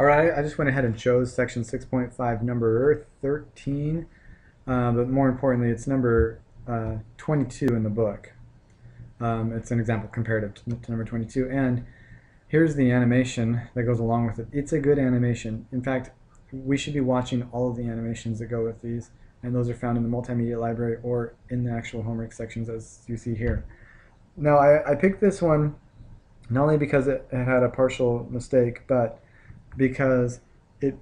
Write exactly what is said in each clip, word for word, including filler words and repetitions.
All right, I just went ahead and chose section six point five, number thirteen, uh, but more importantly, it's number uh, twenty-two in the book. Um, it's an example comparative to, to number twenty-two, and here's the animation that goes along with it. It's a good animation. In fact, we should be watching all of the animations that go with these, and those are found in the multimedia library or in the actual homework sections as you see here. Now, I, I picked this one not only because it, it had a partial mistake, but because it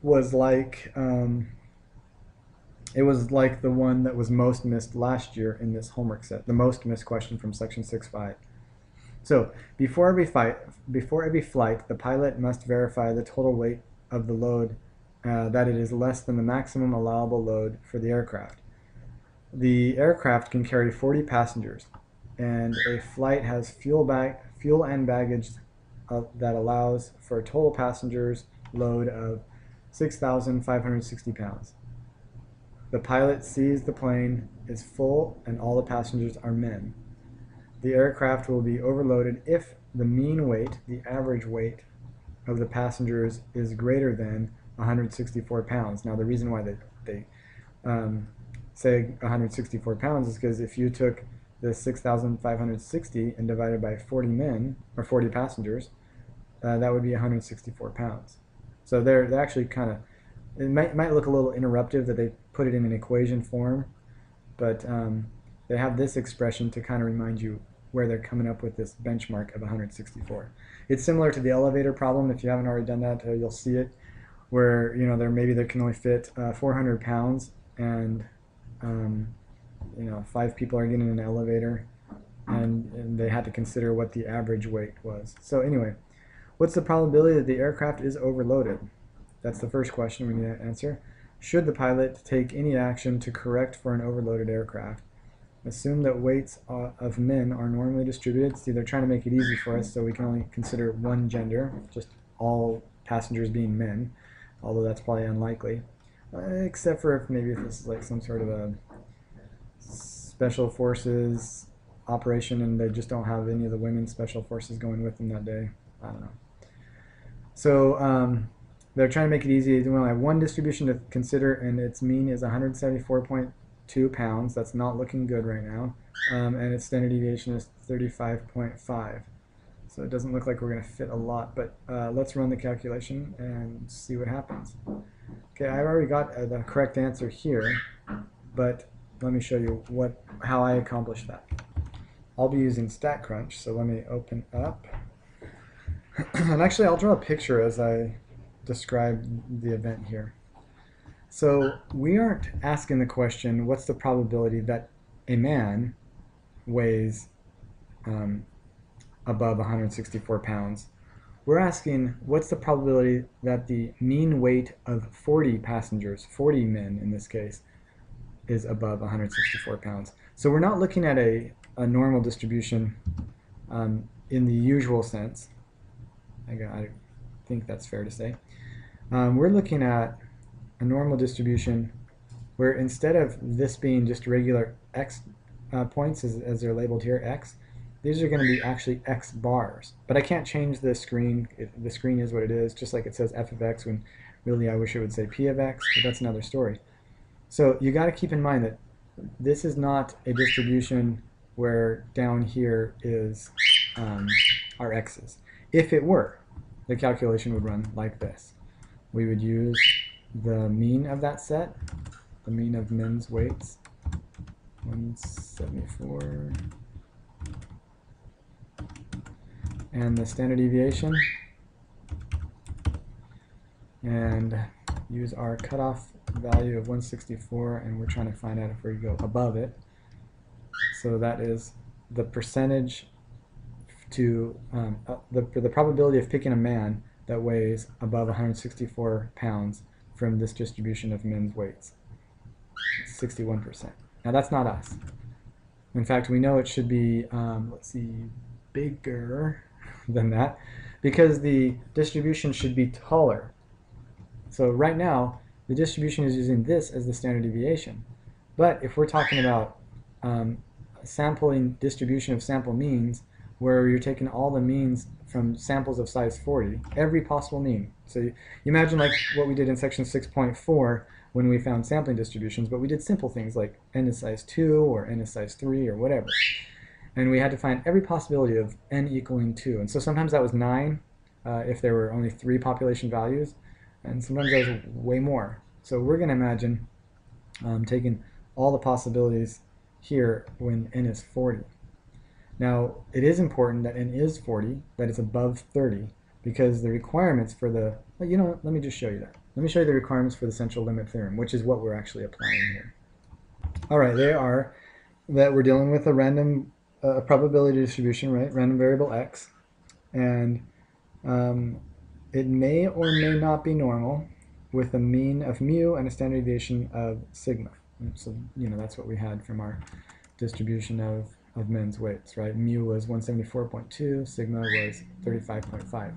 was like um, it was like the one that was most missed last year in this homework set, the most missed question from section six point five. So before every fight, before every flight, the pilot must verify the total weight of the load, uh, that it is less than the maximum allowable load for the aircraft. The aircraft can carry forty passengers, and a flight has fuel bag, fuel and baggage Uh, that allows for a total passengers load of six thousand five hundred sixty pounds. The pilot sees the plane is full and all the passengers are men. The aircraft will be overloaded if the mean weight, the average weight of the passengers, is greater than one hundred sixty-four pounds. Now the reason why they, they um, say one hundred sixty-four pounds is because if you took the six thousand five hundred sixty and divided by forty men, or forty passengers, uh, that would be one hundred sixty-four pounds. So they're, they're actually kind of, it might, might look a little interruptive that they put it in an equation form, but um, they have this expression to kind of remind you where they're coming up with this benchmark of one hundred sixty-four. It's similar to the elevator problem. If you haven't already done that, uh, you'll see it, where you know there maybe there can only fit uh, four hundred pounds, and um, you know, five people are getting in an elevator, and, and they had to consider what the average weight was. So anyway, what's the probability that the aircraft is overloaded? That's the first question we need to answer. Should the pilot take any action to correct for an overloaded aircraft? Assume that weights of men are normally distributed. See, they're trying to make it easy for us so we can only consider one gender, just all passengers being men, although that's probably unlikely, except for if maybe if this is like some sort of a special forces operation and they just don't have any of the women's special forces going with them that day. I don't know. So um, they're trying to make it easy. They only have one distribution to consider, and its mean is one hundred seventy-four point two pounds. That's not looking good right now. Um, and its standard deviation is thirty-five point five. So it doesn't look like we're going to fit a lot, but uh, let's run the calculation and see what happens. Okay, I've already got uh, the correct answer here, but let me show you what how I accomplished that. I'll be using StatCrunch, so let me open up. And actually, I'll draw a picture as I describe the event here. So we aren't asking the question, what's the probability that a man weighs um, above one hundred sixty-four pounds? We're asking, what's the probability that the mean weight of forty passengers, forty men in this case, is above one hundred sixty-four pounds. So we're not looking at a, a normal distribution um, in the usual sense. I, I think that's fair to say. Um, we're looking at a normal distribution where instead of this being just regular x uh, points, as, as they're labeled here, x, these are going to be actually x bars. But I can't change the screen. It, the screen is what it is, just like it says f of x when really I wish it would say p of x, but that's another story. So you got to keep in mind that this is not a distribution where down here is um, our x's. If it were, the calculation would run like this. We would use the mean of that set, the mean of men's weights, one hundred seventy-four, and the standard deviation, and use our cutoff value of one hundred sixty-four, and we're trying to find out if we go above it. So that is the percentage to um, uh, the, the probability of picking a man that weighs above one hundred sixty-four pounds from this distribution of men's weights, sixty-one percent. Now that's not us. In fact, we know it should be um, let's see, bigger than that, because the distribution should be taller. So right now the distribution is using this as the standard deviation. But if we're talking about um, sampling distribution of sample means, where you're taking all the means from samples of size forty, every possible mean. So you, you imagine like what we did in section six point four when we found sampling distributions, but we did simple things like n is size two or n is size three or whatever. And we had to find every possibility of n equaling two. And so sometimes that was nine uh, if there were only three population values, and sometimes that was way more. So we're going to imagine um, taking all the possibilities here when n is forty. Now, it is important that n is forty, that it's above thirty, because the requirements for the, well, you know what, let me just show you that. Let me show you the requirements for the central limit theorem, which is what we're actually applying here. All right, they are that we're dealing with a random uh, a probability distribution, right, random variable x, and um, it may or may not be normal with a mean of mu and a standard deviation of sigma. And so, you know, that's what we had from our distribution of of men's weights, right? Mu was one seventy-four point two, sigma was thirty-five point five.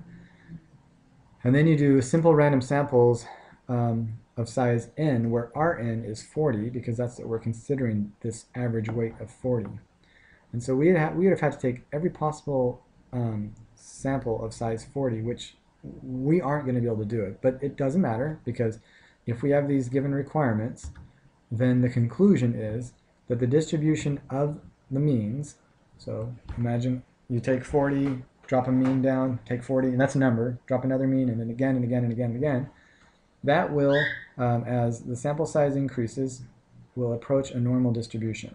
And then you do simple random samples um, of size n, where Rn is forty, because that's what we're considering, this average weight of forty. And so we would have had to take every possible um, sample of size forty, which we aren't going to be able to do it. But it doesn't matter, because if we have these given requirements, then the conclusion is that the distribution of the means, so imagine you take forty, drop a mean down, take forty, and that's a number, drop another mean, and then again and again and again and again, that will, um, as the sample size increases, will approach a normal distribution.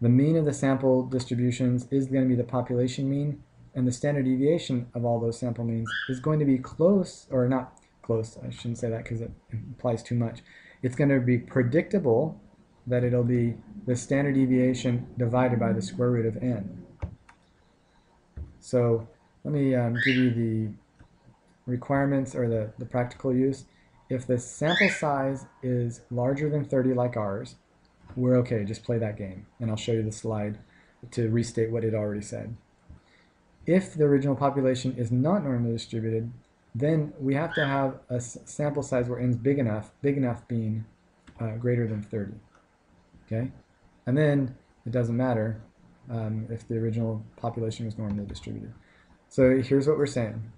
The mean of the sample distributions is going to be the population mean, and the standard deviation of all those sample means is going to be close, or not close, I shouldn't say that because it implies too much. It's going to be predictable, that it'll be the standard deviation divided by the square root of n. So let me um, give you the requirements or the, the practical use. If the sample size is larger than thirty like ours, we're okay, just play that game. And I'll show you the slide to restate what it already said. If the original population is not normally distributed, then we have to have a sample size where n is big enough, big enough being uh, greater than thirty. Okay, and then it doesn't matter um, if the original population was normally distributed. So here's what we're saying.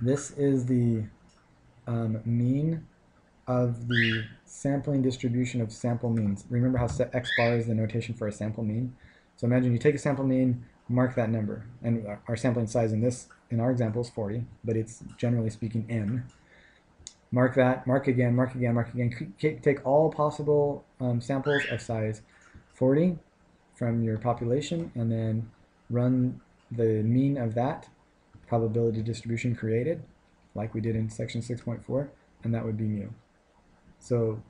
This is the um, mean of the sampling distribution of sample means. Remember how x bar is the notation for a sample mean? So imagine you take a sample mean, mark that number, and our sampling size in this, in our example, is forty, but it's generally speaking n. Mark that, mark again, mark again, mark again. Take all possible um, samples of size forty from your population and then run the mean of that probability distribution created, like we did in section six point four, and that would be mu. So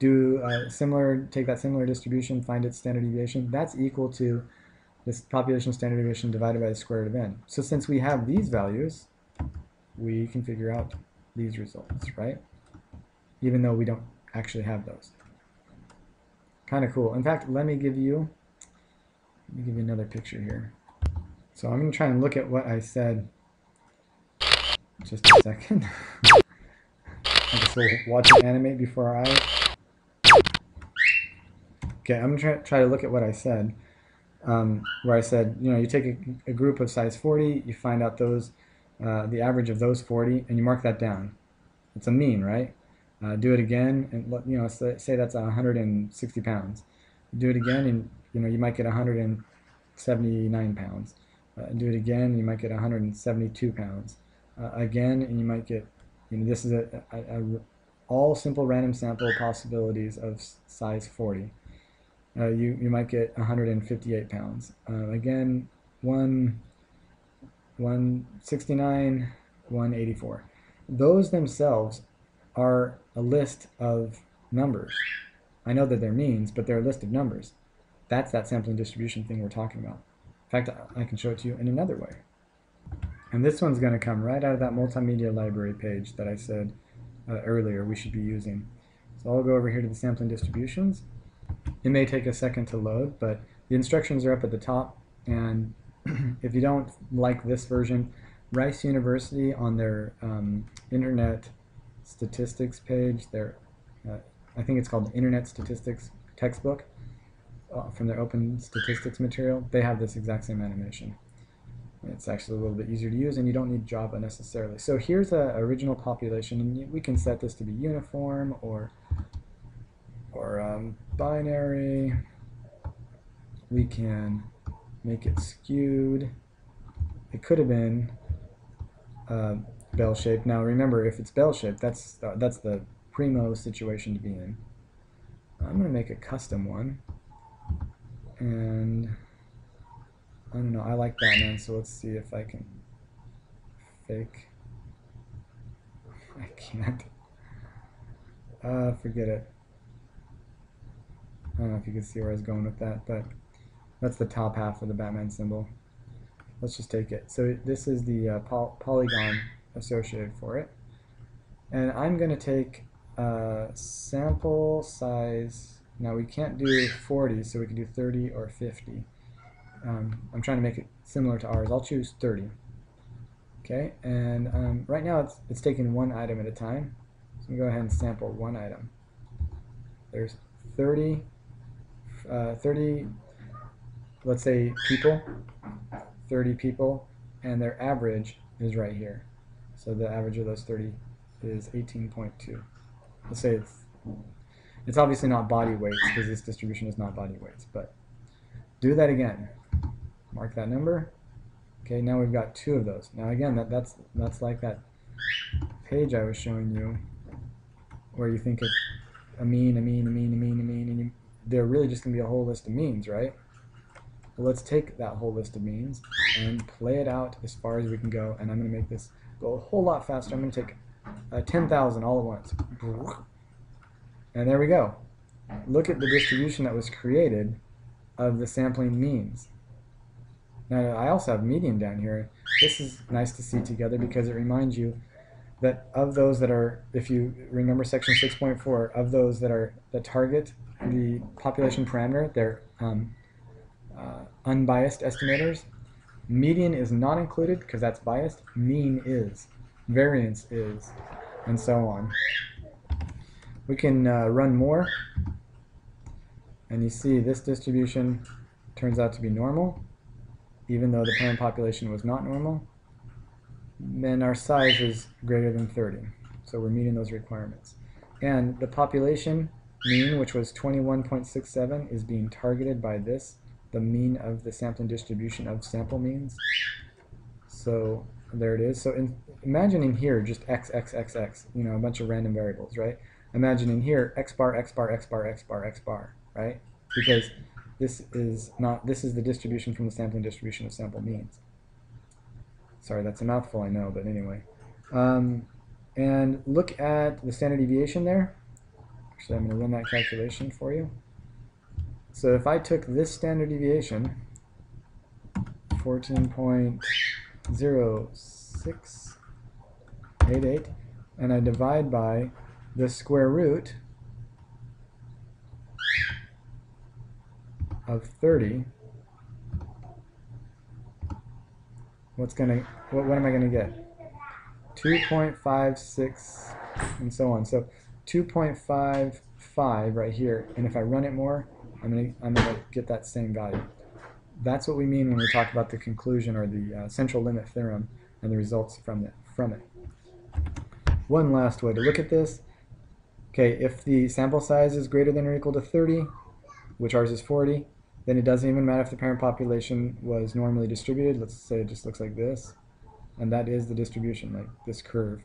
do uh, similar, take that similar distribution, find its standard deviation. That's equal to this population standard deviation divided by the square root of n. So since we have these values, we can figure out these results, right? Even though we don't actually have those. Kind of cool. In fact, let me give you let me give you another picture here. So I'm going to try and look at what I said. Just a second. I just will watch it animate before our eyes. Okay, I'm going to try, try to look at what I said. Um, where I said, you know, you take a, a group of size forty, you find out those Uh, the average of those forty, and you mark that down. It's a mean, right? Uh, do it again, and you know, say, say that's one hundred sixty pounds. Do it again, and you know, you might get one hundred seventy-nine pounds. Uh, do it again, and you might get one hundred seventy-two pounds. Uh, again, and you might get, you know, this is a, a, a, a all simple random sample possibilities of size forty. Uh, you you might get one hundred fifty-eight pounds. Uh, again, one. one sixty-nine, one eighty-four. Those themselves are a list of numbers. I know that they're means, but they're a list of numbers. That's that sampling distribution thing we're talking about. In fact, I can show it to you in another way. And this one's going to come right out of that multimedia library page that I said uh, earlier we should be using. So I'll go over here to the sampling distributions. It may take a second to load, but the instructions are up at the top, and if you don't like this version, Rice University on their um, Internet Statistics page, their uh, I think it's called Internet Statistics textbook, uh, from their open statistics material, they have this exact same animation. It's actually a little bit easier to use, and you don't need Java necessarily. So here's an original population, and we can set this to be uniform or, or um, binary. We can make it skewed. It could have been uh, bell-shaped. Now remember, if it's bell-shaped, that's, uh, that's the primo situation to be in. I'm going to make a custom one, and I don't know, I like Batman, so let's see if I can fake. I can't. Uh, forget it. I don't know if you can see where I was going with that, but that's the top half of the Batman symbol. Let's just take it. So this is the uh, poly polygon associated for it. And I'm going to take uh, sample size. Now we can't do forty, so we can do thirty or fifty. Um, I'm trying to make it similar to ours. I'll choose thirty. Okay, and um, right now it's, it's taking one item at a time. So I'm going to go ahead and sample one item. There's thirty, uh, thirty, let's say, people, thirty people, and their average is right here. So the average of those thirty is eighteen point two. Let's say it's, it's obviously not body weights because this distribution is not body weights, but do that again. Mark that number. Okay, now we've got two of those. Now again, that, that's that's like that page I was showing you, where you think it's a mean, a mean, a mean, a mean, a mean, and you, they're really just going to be a whole list of means, right? Well, let's take that whole list of means and play it out as far as we can go. And I'm going to make this go a whole lot faster. I'm going to take uh, ten thousand all at once, and there we go. Look at the distribution that was created of the sampling means. Now, I also have median down here. This is nice to see together because it reminds you that of those that are, if you remember section six point four, of those that are that target the population parameter, they're um, uh, unbiased estimators. Median is not included because that's biased. Mean is, variance is, and so on. We can uh, run more, and you see this distribution turns out to be normal, even though the parent population was not normal. Then our size is greater than thirty, so we're meeting those requirements. And the population mean, which was twenty-one point six seven, is being targeted by this, the mean of the sampling distribution of sample means. So there it is. So in, imagining here just x, x, x, x, you know, a bunch of random variables, right? Imagining here x bar, x bar, x bar, x bar, x bar, right? Because this is not, this is the distribution from the sampling distribution of sample means. Sorry, that's a mouthful, I know, but anyway. Um, and look at the standard deviation there. Actually, I'm going to run that calculation for you. So if I took this standard deviation, fourteen point zero six eight eight, and I divide by the square root of thirty, what's gonna what, what am I gonna get? Two point five six, and so on. So two point five five right here, and if I run it more, I'm gonna I'm gonna get that same value. That's what we mean when we talk about the conclusion or the uh, central limit theorem and the results from it from it. One last way to look at this. Okay, if the sample size is greater than or equal to thirty, which ours is forty, then it doesn't even matter if the parent population was normally distributed. Let's say it just looks like this, and that is the distribution, like this curve.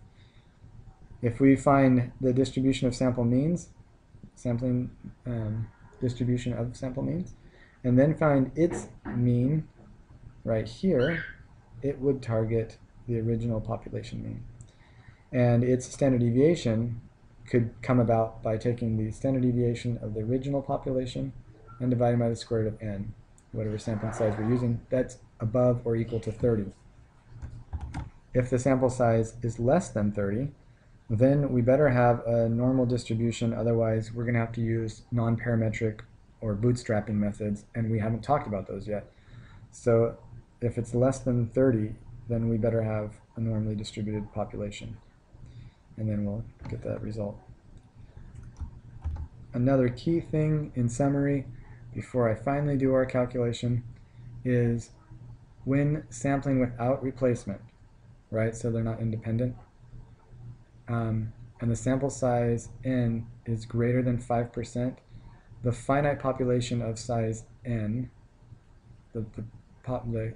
If we find the distribution of sample means, sampling um, distribution of sample means, and then find its mean right here, it would target the original population mean. And its standard deviation could come about by taking the standard deviation of the original population and dividing by the square root of n, whatever sample size we're using, that's above or equal to thirty. If the sample size is less than thirty, then we better have a normal distribution, otherwise we're going to have to use non-parametric or bootstrapping methods, and we haven't talked about those yet. So if it's less than thirty, then we better have a normally distributed population, and then we'll get that result. Another key thing in summary, before I finally do our calculation, is when sampling without replacement, right? So they're not independent. Um, and the sample size n is greater than five percent, the finite population of size n, the, the, pop, the,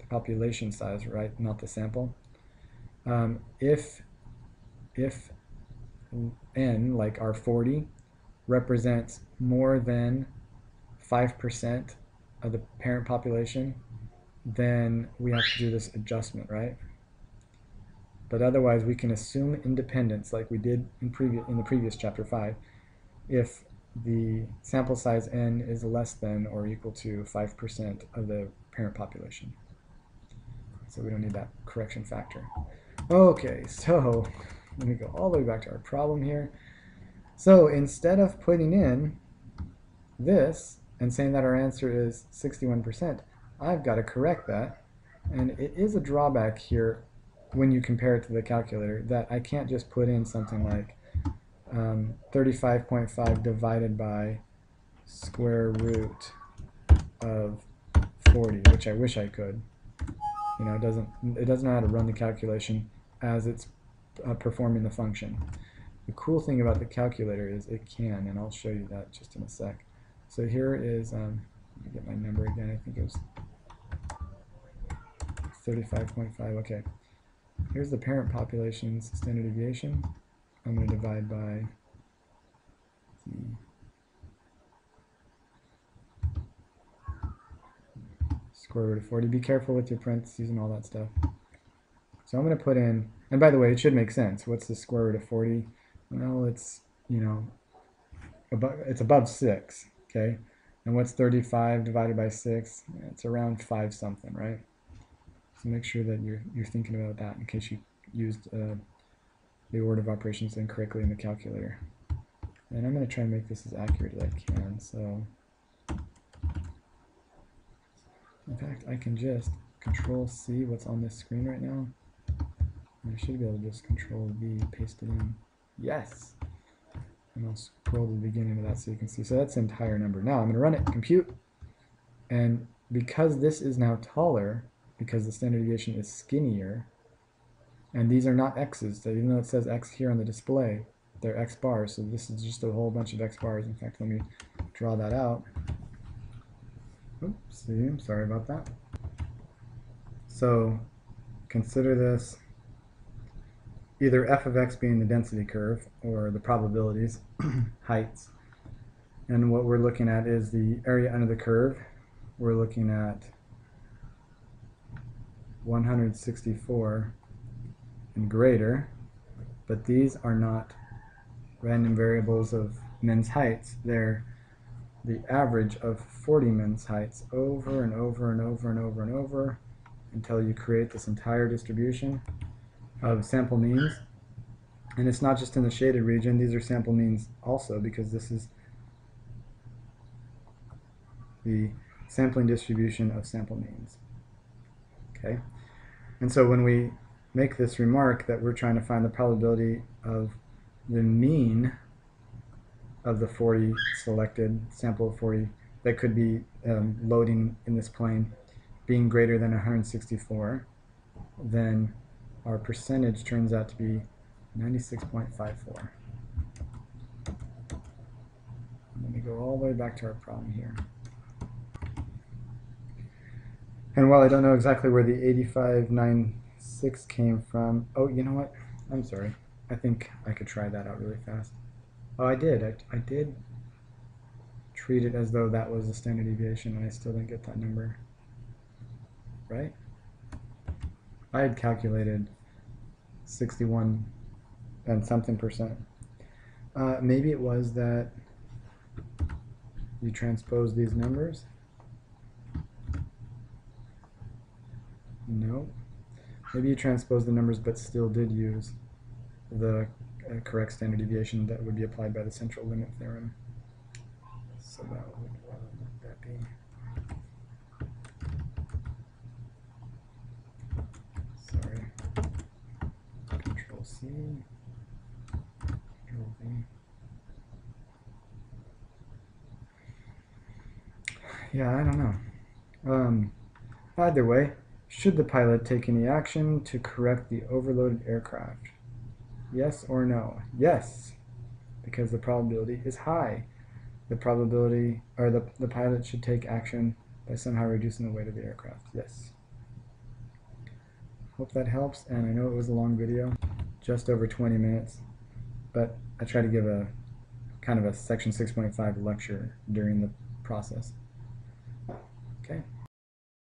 the population size, right, not the sample, um, if, if n, like our forty, represents more than five percent of the parent population, then we have to do this adjustment, right? But otherwise, we can assume independence, like we did in previous in the previous chapter five, if the sample size n is less than or equal to five percent of the parent population. So we don't need that correction factor. Okay, so let me go all the way back to our problem here. So instead of putting in this and saying that our answer is sixty-one percent, I've got to correct that, and it is a drawback here when you compare it to the calculator, that I can't just put in something like um, thirty-five point five divided by square root of forty, which I wish I could. You know, it doesn't it doesn't know how to run the calculation as it's uh, performing the function. The cool thing about the calculator is it can, and I'll show you that just in a sec. So here is, um, let me get my number again. I think it was thirty-five point five. Okay. Here's the parent population's standard deviation. I'm going to divide by the square root of forty. Be careful with your parentheses and all that stuff. So I'm going to put in, and by the way, it should make sense. What's the square root of forty? Well, it's, you know, above, it's above six, okay? And what's thirty-five divided by six? It's around five something, right? So make sure that you're, you're thinking about that in case you used uh, the order of operations incorrectly in the calculator. And I'm going to try and make this as accurate as I can. So, in fact, I can just Control C what's on this screen right now. And I should be able to just Control V, paste it in. Yes! And I'll scroll to the beginning of that so you can see. So that's the entire number. Now I'm going to run it, compute. And because this is now taller, because the standard deviation is skinnier, and these are not x's, so even though it says x here on the display, they're x bars, so this is just a whole bunch of x bars. In fact, let me draw that out. Oops, see, I'm sorry about that. So consider this either f of x being the density curve, or the probabilities, heights, and what we're looking at is the area under the curve. We're looking at one hundred sixty-four and greater, but these are not random variables of men's heights. They're the average of forty men's heights over and over and over and over and over until you create this entire distribution of sample means. And it's not just in the shaded region. These are sample means also, because this is the sampling distribution of sample means. Okay. And so when we make this remark that we're trying to find the probability of the mean of the forty selected, sample of forty, that could be um, loading in this plane, being greater than one hundred sixty-four, then our percentage turns out to be ninety-six point five four. Let me go all the way back to our problem here. And while I don't know exactly where the eighty-five ninety-six came from, oh, you know what? I'm sorry. I think I could try that out really fast. Oh, I did. I, I did treat it as though that was a standard deviation, and I still didn't get that number. Right? I had calculated sixty-one and something percent. Uh, maybe it was that you transpose these numbers. No. Maybe you transpose the numbers but still did use the uh, correct standard deviation that would be applied by the central limit theorem. So that would, what would that be? Sorry. Control C. Control V. Yeah, I don't know. Um, either way, Should the pilot take any action to correct the overloaded aircraft? Yes or no? Yes, because the probability is high. The probability, or the, the pilot should take action by somehow reducing the weight of the aircraft. Yes. Hope that helps, and I know it was a long video, just over twenty minutes, but I try to give a kind of a section six point five lecture during the process.